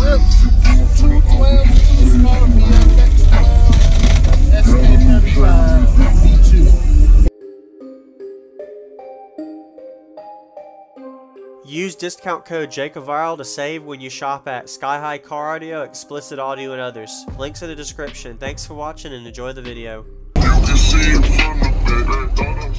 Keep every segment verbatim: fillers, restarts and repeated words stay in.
whips, two twelves, two Skar V F X twelve, S K thirty-five, V two. Use discount code Jacob Vial to save when you shop at Sky High Cardio, Explicit Audio, and others. Links in the description. Thanks for watching and enjoy the video. You can see it from the baby.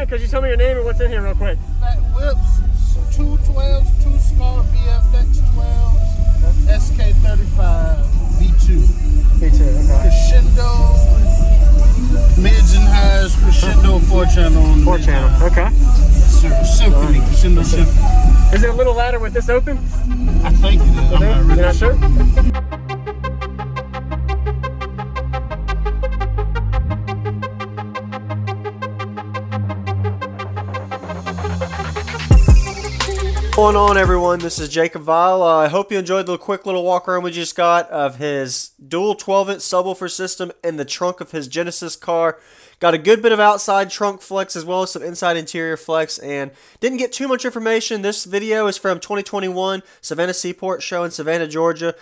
Because you tell me your name and what's in here real quick. Fat whips, two twelves, two Skar V F X twelves, S K thirty-five, V two. V two, okay. Crescendo, mids and highs, Crescendo four channel. On four channel, okay. Symphony, right. Crescendo Symphony. Is it a little louder with this open? I think it is. I'm not really You're not sure? sure? What's going on, everyone? This is Jacob Vial. Uh, I hope you enjoyed the quick little walk around we just got of his dual twelve inch subwoofer system in the trunk of his Genesis car. Got a good bit of outside trunk flex as well as some inside interior flex, and didn't get too much information. This video is from twenty twenty-one Savannah Seaport show in Savannah, Georgia.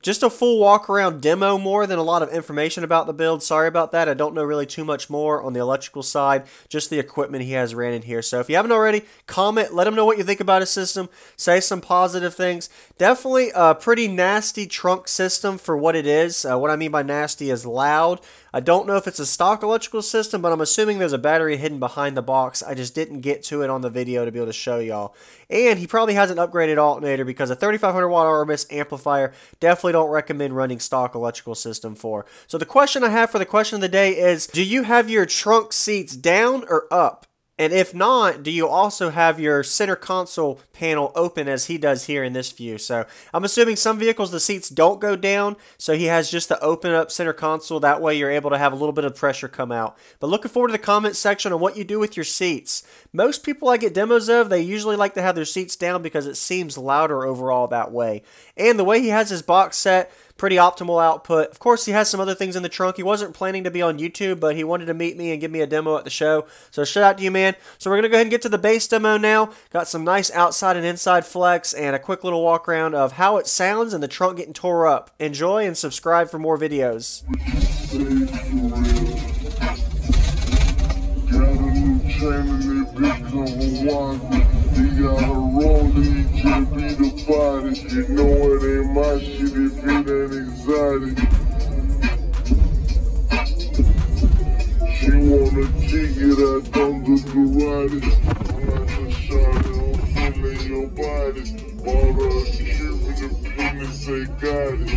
Just a full walk around demo more than a lot of information about the build. Sorry about that. I don't know really too much more on the electrical side, just the equipment he has ran in here. So if you haven't already, comment, let him know what you think about his system, say some positive things. Definitely a pretty nasty trunk system for what it is. Uh, what I mean by nasty is loud. I don't know if it's a stock electrical system, but I'm assuming there's a battery hidden behind the box. I just didn't get to it on the video to be able to show y'all. And he probably has an upgraded alternator, because a thirty-five hundred watt R M S amplifier, definitely don't recommend running stock electrical system for. So the question I have for the question of the day is, do you have your trunk seats down or up? And if not, do you also have your center console panel open as he does here in this view? So I'm assuming some vehicles, the seats don't go down, so he has just the open up center console. That way you're able to have a little bit of pressure come out. But looking forward to the comment section on what you do with your seats. Most people I get demos of, they usually like to have their seats down because it seems louder overall that way. And the way he has his box set, pretty optimal output. Of course, he has some other things in the trunk. He wasn't planning to be on YouTube, but he wanted to meet me and give me a demo at the show. So shout out to you, man. So we're going to go ahead and get to the base demo now. Got some nice outside and inside flex and a quick little walk around of how it sounds and the trunk getting tore up. Enjoy and subscribe for more videos. You know it ain't my shit if it ain't exotic. She wanna kick it, I done the karate. I'm not just shouting, I'm feeling your body. Bought her a shit with a penis, they got it.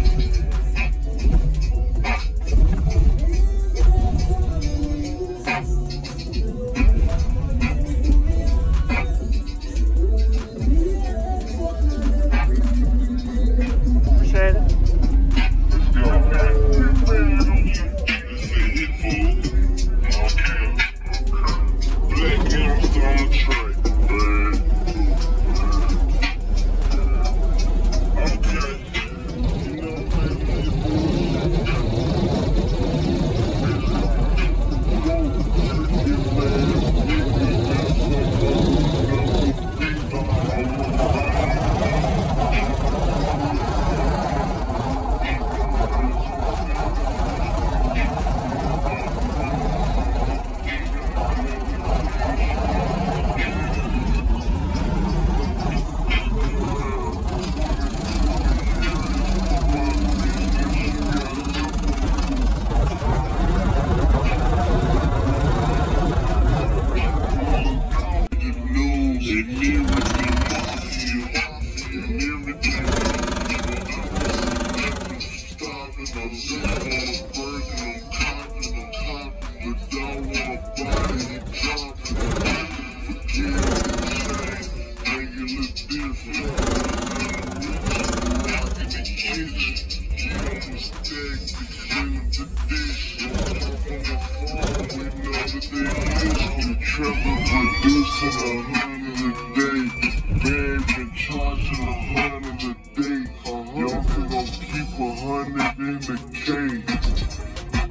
Keep a hundred in the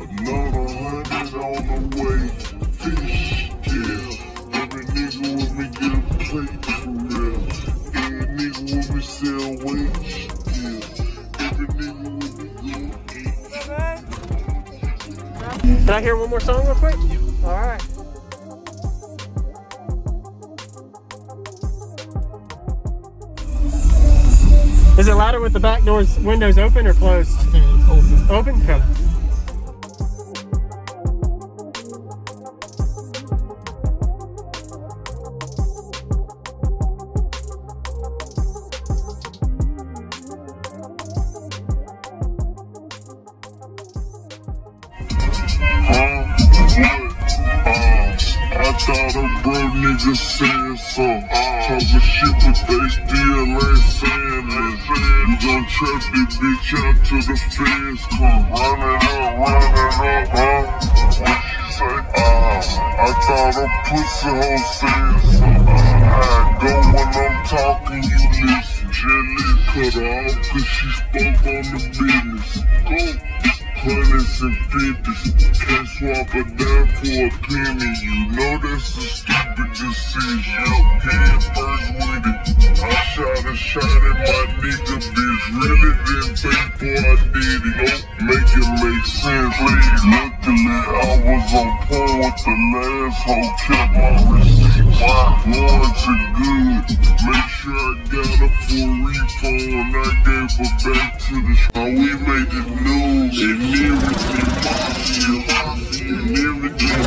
cake. Can I hear one more song real quick? Yeah. All right. Is it louder with the back doors, windows open or closed? I think it's open. Open? Yeah. Okay. Just saying so, talking shit, but they still ain't saying it. You gon' trap this bitch out till the feds come. Run it up, run it up, huh? What you say? Uh, I thought a pussy hoe said so. I go when I'm talking, you listen. Genesis cut her off cause she spoke on the business. Go. Hundreds and fifties, can't swap a dime for a penny. You know that's the stupid decision. Head first with it, I shot a shot at my nigga, bitch. Really didn't think before I did it. Make it make sense, please. Luckily, I was on point with the last hoe. Kept my receipts, warrants are good. Make sure I got a full refund. I gave her back to the sh. How we made it news. And And everything, and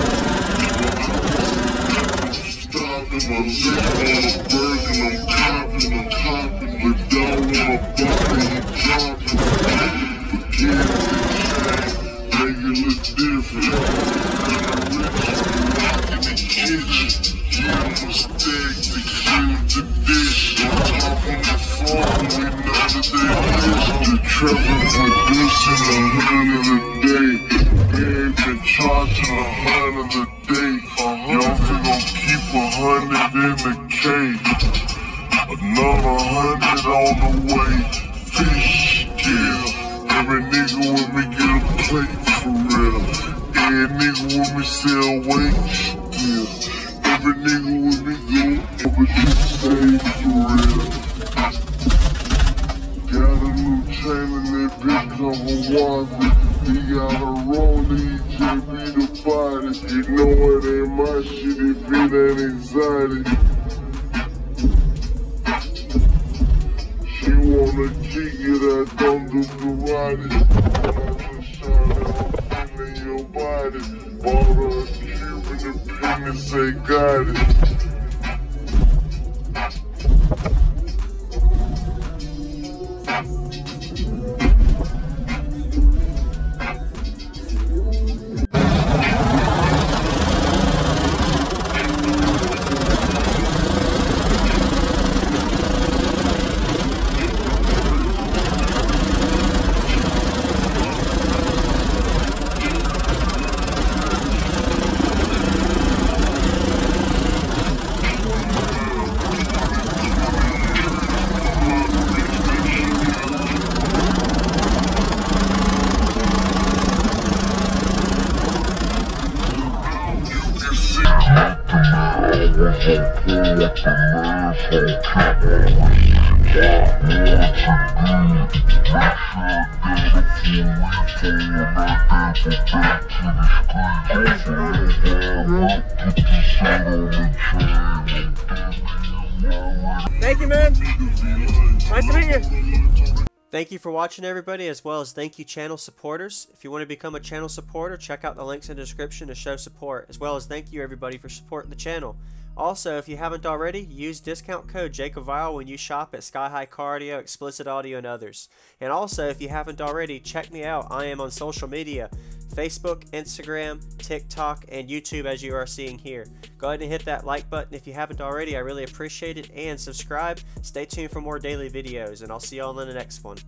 everything. Stopping, I'm living on a burden, I'm copping, I'm copping, but down on my body, I'm dropping. Forget the change, make it look different. I'm rich, I'm rocking the kitchen. Doing mistakes, they clean the dish. On top of the phone, we know that they missed. The trouble with this and I'm charging a hundred a day. Y'all finna keep a hundred in the cage. Another hundred on the way. Fish, yeah. Every nigga with me get a plate for real. Every nigga with me sell weight, yeah. Every nigga with me get over this stage for real. Got a new chain in that bitch on Hawaii. He got a roll, he just be the finest. You know it ain't my shit if it ain't exotic. She wanna kick it, I don't do karate. I'm just trying to in your body. Bought her a cube in the pen and say got it. Thank you, man. Nice to meet you. Thank you for watching, everybody, as well as thank you channel supporters. If you want to become a channel supporter, check out the links in the description to show support, as well as thank you, everybody, for supporting the channel. Also, if you haven't already, use discount code Jacob Vial when you shop at Sky High Cardio, Explicit Audio, and others. And also, if you haven't already, check me out. I am on social media, Facebook, Instagram, TikTok, and YouTube, as you are seeing here. Go ahead and hit that like button if you haven't already. I really appreciate it. And subscribe. Stay tuned for more daily videos, and I'll see you all in the next one.